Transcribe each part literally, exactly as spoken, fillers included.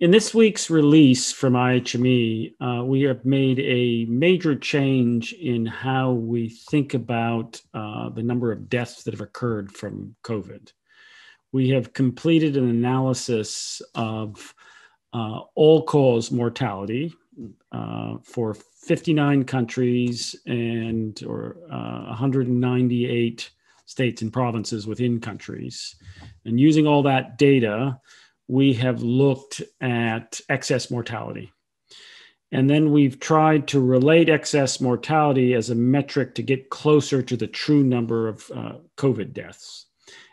In this week's release from I H M E, uh, we have made a major change in how we think about uh, the number of deaths that have occurred from COVID. We have completed an analysis of uh, all-cause mortality uh, for fifty-nine countries and or uh, one hundred ninety-eight states and provinces within countries. And using all that data, we have looked at excess mortality. And then we've tried to relate excess mortality as a metric to get closer to the true number of uh, COVID deaths.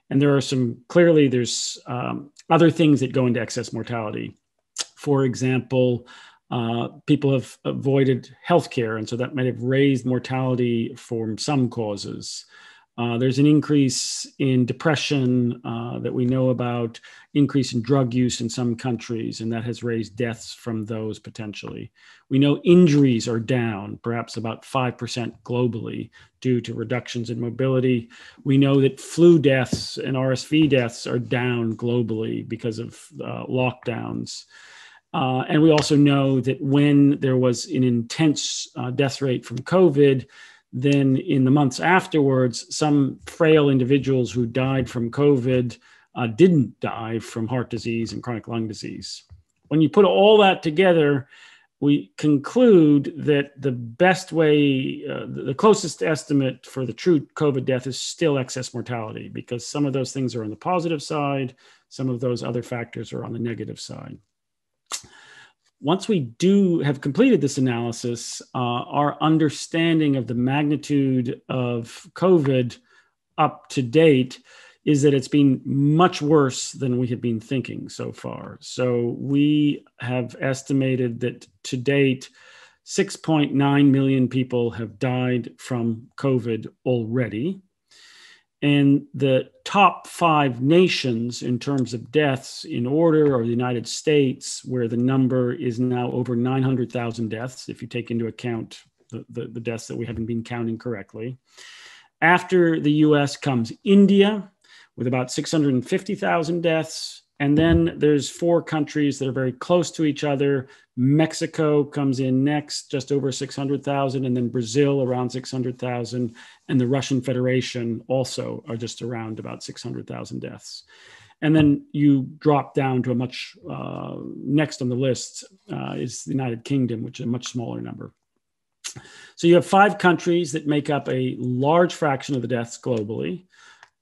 And there are some, clearly there's um, other things that go into excess mortality. For example, uh, people have avoided healthcare, and so that might have raised mortality from some causes. Uh, there's an increase in depression uh, that we know about, increase in drug use in some countries, and that has raised deaths from those potentially. We know injuries are down, perhaps about five percent globally due to reductions in mobility. We know that flu deaths and R S V deaths are down globally because of uh, lockdowns. Uh, and we also know that when there was an intense uh, death rate from COVID, then in the months afterwards, some frail individuals who died from COVID uh, didn't die from heart disease and chronic lung disease. When you put all that together, we conclude that the best way, uh, the closest estimate for the true COVID death is still excess mortality, because some of those things are on the positive side, some of those other factors are on the negative side. Once we do have completed this analysis, uh, our understanding of the magnitude of COVID up to date is that it's been much worse than we had been thinking so far. So we have estimated that to date, six point nine million people have died from COVID already. And the top five nations in terms of deaths in order are the United States, where the number is now over nine hundred thousand deaths, if you take into account the, the, the deaths that we haven't been counting correctly. After the U S comes India, with about six hundred fifty thousand deaths. And then there's four countries that are very close to each other. Mexico comes in next, just over six hundred thousand, and then Brazil around six hundred thousand, and the Russian Federation also are just around about six hundred thousand deaths. And then you drop down to a much, uh, next on the list uh, is the United Kingdom, which is a much smaller number. So you have five countries that make up a large fraction of the deaths globally.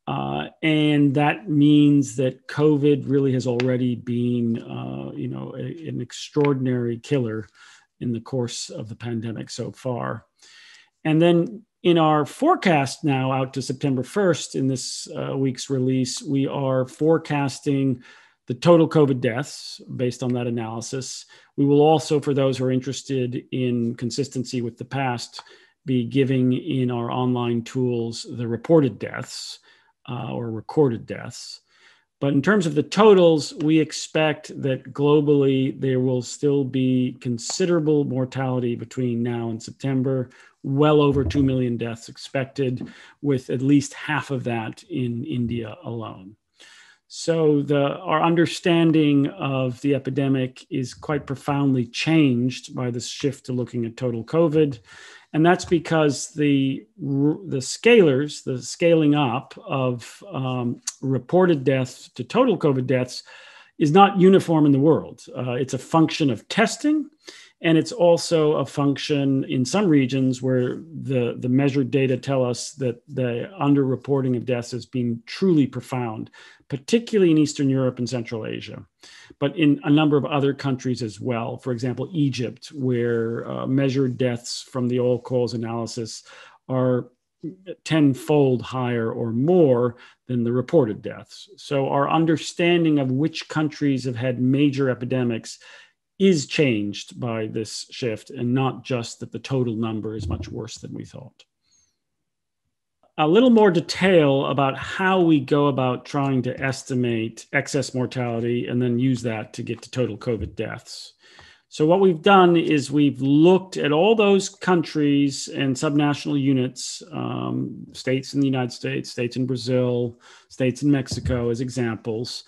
Uh, and that means that COVID really has already been, uh, you know, a, an extraordinary killer in the course of the pandemic so far. And then in our forecast now out to September first in this uh, week's release, we are forecasting the total COVID deaths based on that analysis. We will also, for those who are interested in consistency with the past, be giving in our online tools the reported deaths. Uh, or recorded deaths. But in terms of the totals, we expect that globally, there will still be considerable mortality between now and September, well over two million deaths expected, with at least half of that in India alone. So the, our understanding of the epidemic is quite profoundly changed by this shift to looking at total COVID. And that's because the, the scalers, the scaling up of um, reported deaths to total COVID deaths is not uniform in the world. Uh, it's a function of testing, and it's also a function in some regions where the, the measured data tell us that the underreporting of deaths has been truly profound, particularly in Eastern Europe and Central Asia, but in a number of other countries as well. For example, Egypt, where uh, measured deaths from the all-cause analysis are tenfold higher or more than the reported deaths. So our understanding of which countries have had major epidemics is changed by this shift, and not just that the total number is much worse than we thought. A little more detail about how we go about trying to estimate excess mortality and then use that to get to total COVID deaths. So what we've done is we've looked at all those countries and subnational units, um, states in the United States, states in Brazil, states in Mexico as examples,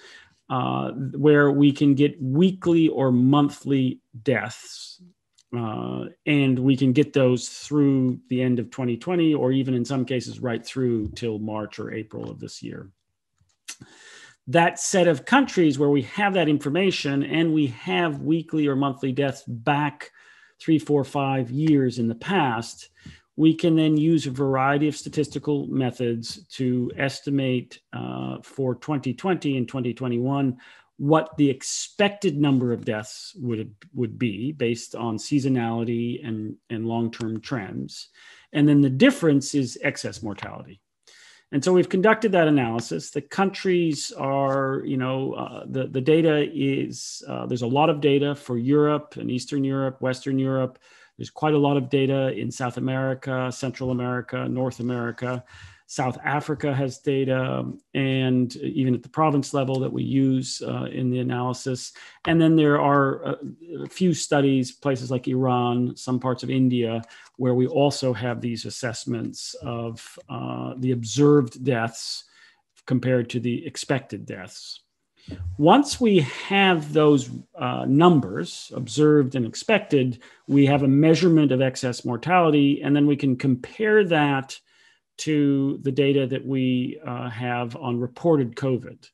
uh, where we can get weekly or monthly deaths, uh, and we can get those through the end of twenty twenty, or even in some cases right through till March or April of this year. That set of countries where we have that information and we have weekly or monthly deaths back three, four, five years in the past, we can then use a variety of statistical methods to estimate uh, for twenty twenty and twenty twenty-one what the expected number of deaths would, would be based on seasonality and, and long-term trends. And then the difference is excess mortality. And so we've conducted that analysis. The countries are, you know, uh, the, the data is, uh, there's a lot of data for Europe and Eastern Europe, Western Europe. There's quite a lot of data in South America, Central America, North America. South Africa has data, and even at the province level that we use uh, in the analysis. And then there are a, a few studies, places like Iran, some parts of India, where we also have these assessments of uh, the observed deaths compared to the expected deaths. Once we have those uh, numbers, observed and expected, we have a measurement of excess mortality, and then we can compare that to the data that we uh, have on reported COVID.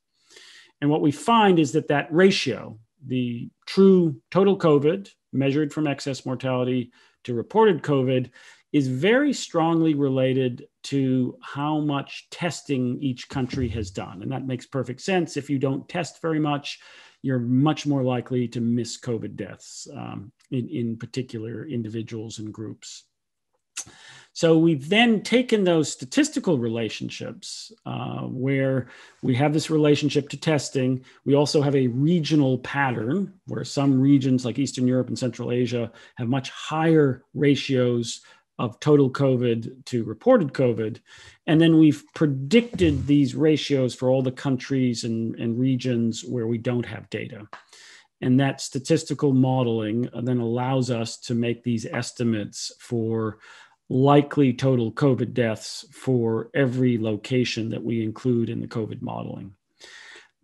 And what we find is that that ratio, the true total COVID measured from excess mortality to reported COVID, is very strongly related to how much testing each country has done. And that makes perfect sense. If you don't test very much, you're much more likely to miss COVID deaths um, in, in particular individuals and groups. So we've then taken those statistical relationships uh, where we have this relationship to testing. We also have a regional pattern where some regions like Eastern Europe and Central Asia have much higher ratios of total COVID to reported COVID. And then we've predicted these ratios for all the countries and, and regions where we don't have data. And that statistical modeling then allows us to make these estimates for likely total COVID deaths for every location that we include in the COVID modeling.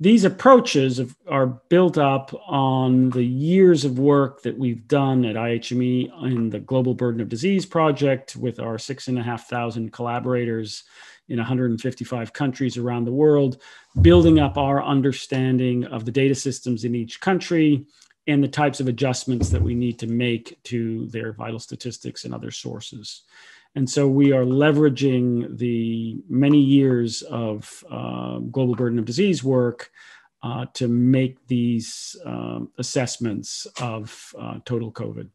These approaches are built up on the years of work that we've done at I H M E in the Global Burden of Disease Project with our six and a half thousand collaborators in one hundred fifty-five countries around the world, building up our understanding of the data systems in each country and the types of adjustments that we need to make to their vital statistics and other sources. And so we are leveraging the many years of uh, global burden of disease work uh, to make these um, assessments of uh, total COVID.